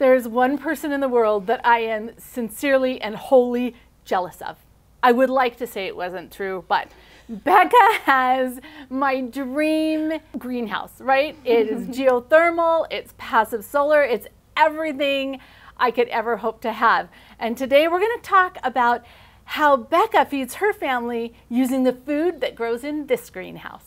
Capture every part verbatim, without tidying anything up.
there is one person in the world that I am sincerely and wholly jealous of. I would like to say it wasn't true, but Becca has my dream greenhouse, right? It is geothermal, it's passive solar, it's everything I could ever hope to have. And today we're going to talk about how Becca feeds her family using the food that grows in this greenhouse.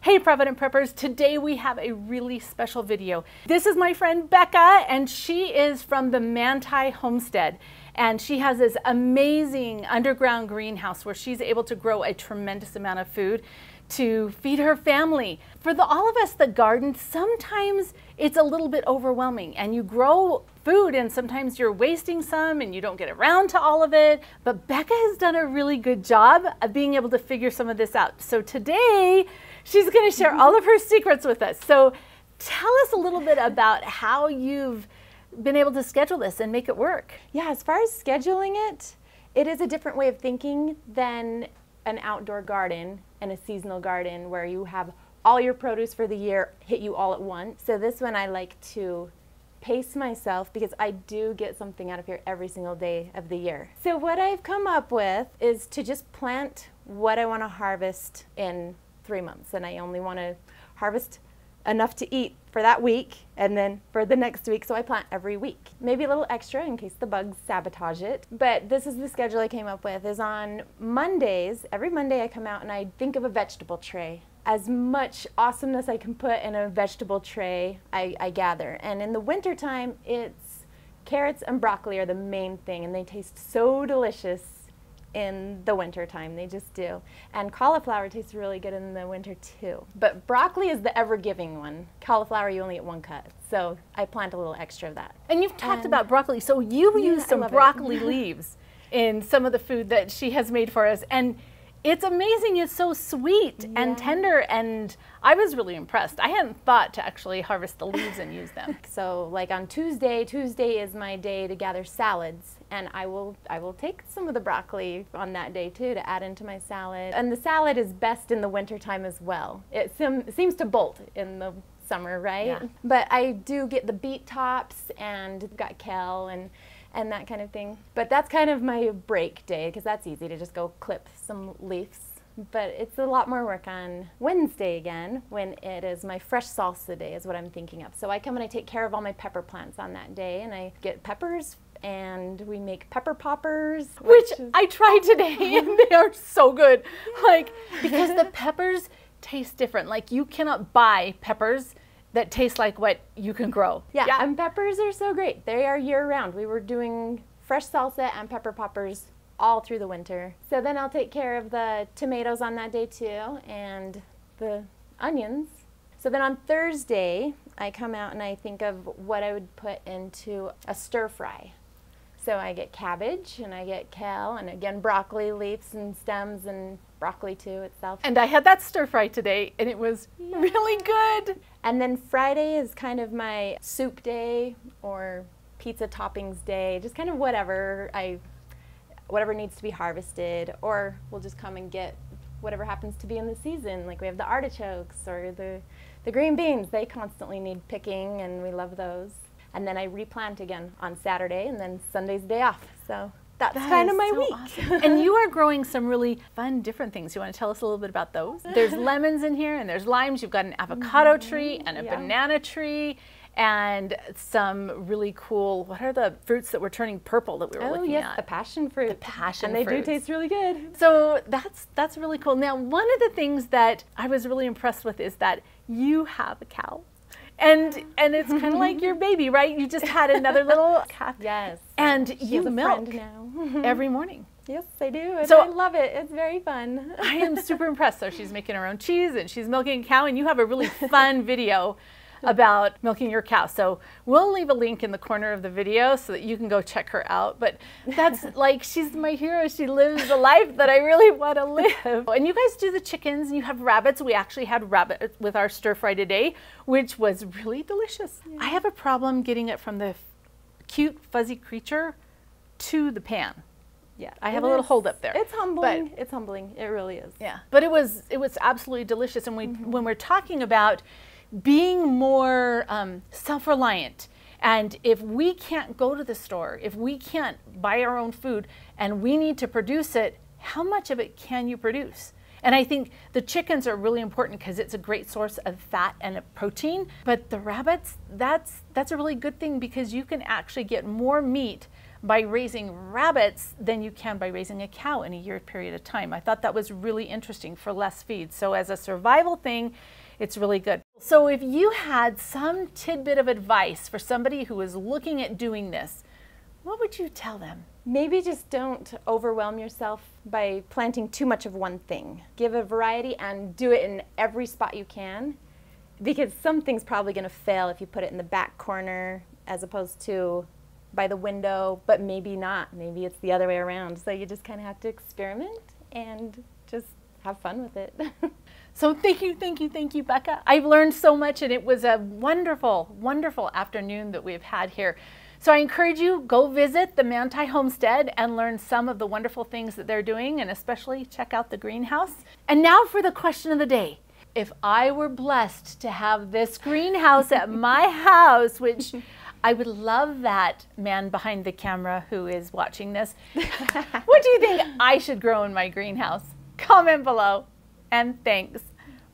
Hey Provident Preppers, today we have a really special video. This is my friend Becca, and she is from the Manti Homestead, and she has this amazing underground greenhouse where she's able to grow a tremendous amount of food to feed her family. For the, all of us that garden, sometimes it's a little bit overwhelming, and you grow food and sometimes you're wasting some and you don't get around to all of it. But Becca has done a really good job of being able to figure some of this out. So today, she's gonna share all of her secrets with us. So tell us a little bit about how you've been able to schedule this and make it work. Yeah, as far as scheduling it, it is a different way of thinking than an outdoor garden and a seasonal garden where you have all your produce for the year hit you all at once. So this one I like to pace myself because I do get something out of here every single day of the year. So what I've come up with is to just plant what I want to harvest in three months, and I only want to harvest enough to eat for that week and then for the next week, so I plant every week. Maybe a little extra in case the bugs sabotage it, but this is the schedule I came up with. Is on Mondays, every Monday I come out and I think of a vegetable tray. As much awesomeness I can put in a vegetable tray, I, I gather. And in the winter time, it's carrots and broccoli are the main thing, and they taste so delicious in the winter time, they just do. And cauliflower tastes really good in the winter too. But broccoli is the ever-giving one. Cauliflower, you only get one cut. So I plant a little extra of that. And you've talked and about broccoli, so you yeah, use some broccoli leaves in some of the food that she has made for us. And it's amazing, it's so sweet yeah. and tender, and I was really impressed. I hadn't thought to actually harvest the leaves and use them. So like on Tuesday, Tuesday is my day to gather salads, and I will, I will take some of the broccoli on that day too to add into my salad. And the salad is best in the wintertime as well. It seems to bolt in the summer, right? Yeah. But I do get the beet tops and got kale and and that kind of thing. But that's kind of my break day, because that's easy to just go clip some leaves. But it's a lot more work on Wednesday again, when it is my fresh salsa day is what I'm thinking of. So I come and I take care of all my pepper plants on that day, and I get peppers, and we make pepper poppers. Which, which I tried today, and they are so good. Like, because the peppers taste different. Like, you cannot buy peppers that tastes like what you can grow. Yeah, yeah, and peppers are so great. They are year-round. We were doing fresh salsa and pepper poppers all through the winter. So then I'll take care of the tomatoes on that day too, and the onions. So then on Thursday, I come out and I think of what I would put into a stir fry. So I get cabbage, and I get kale, and again, broccoli leaves and stems, and broccoli too itself. And I had that stir fry today, and it was yeah. really good. And then Friday is kind of my soup day or pizza toppings day, just kind of whatever I, whatever needs to be harvested, or we'll just come and get whatever happens to be in the season. Like we have the artichokes or the, the green beans. They constantly need picking, and we love those. And then I replant again on Saturday, and then Sunday's the day off. So that's that kind of my so week. Awesome. And you are growing some really fun, different things. You want to tell us a little bit about those? There's lemons in here, and there's limes. You've got an avocado mm-hmm. tree and a yeah. banana tree, and some really cool, what are the fruits that were turning purple that we were oh, looking yes, at? Oh yes, the passion fruit. The passion fruit. And they fruits. do taste really good. So that's, that's really cool. Now, one of the things that I was really impressed with is that you have a cow. And and it's kind of like your baby, right? You just had another little calf. Yes. And she you milk now. every morning. Yes, I do. And so, I love it. It's very fun. I am super impressed. So she's making her own cheese, and she's milking a cow, and you have a really fun video about milking your cow. So we'll leave a link in the corner of the video so that you can go check her out. But that's like, she's my hero. She lives the life that I really want to live. And you guys do the chickens, and you have rabbits. We actually had rabbit with our stir fry today, which was really delicious. Yeah. I have a problem getting it from the cute fuzzy creature to the pan. Yeah, I have it a little is, hold up there. It's humbling. But it's humbling. It really is. Yeah. But it was it was absolutely delicious. And we mm-hmm. when we're talking about being more um, self-reliant, and if we can't go to the store, if we can't buy our own food, and we need to produce it, how much of it can you produce? And I think the chickens are really important because it's a great source of fat and of protein. But the rabbits, that's that's a really good thing because you can actually get more meat by raising rabbits than you can by raising a cow in a year period of time. I thought that was really interesting for less feed. So as a survival thing, it's really good. So if you had some tidbit of advice for somebody who is looking at doing this, what would you tell them? Maybe just don't overwhelm yourself by planting too much of one thing. Give a variety and do it in every spot you can, because something's probably gonna fail if you put it in the back corner as opposed to by the window, but maybe not. Maybe it's the other way around. So you just kind of have to experiment and just have fun with it. So thank you, thank you, thank you, Becca. I've learned so much, and it was a wonderful, wonderful afternoon that we've had here. So I encourage you, go visit the Manti Homestead and learn some of the wonderful things that they're doing, and especially check out the greenhouse. And now for the question of the day. If I were blessed to have this greenhouse at my house, which I would love that man behind the camera who is watching this, what do you think I should grow in my greenhouse? Comment below, and thanks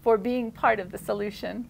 for being part of the solution.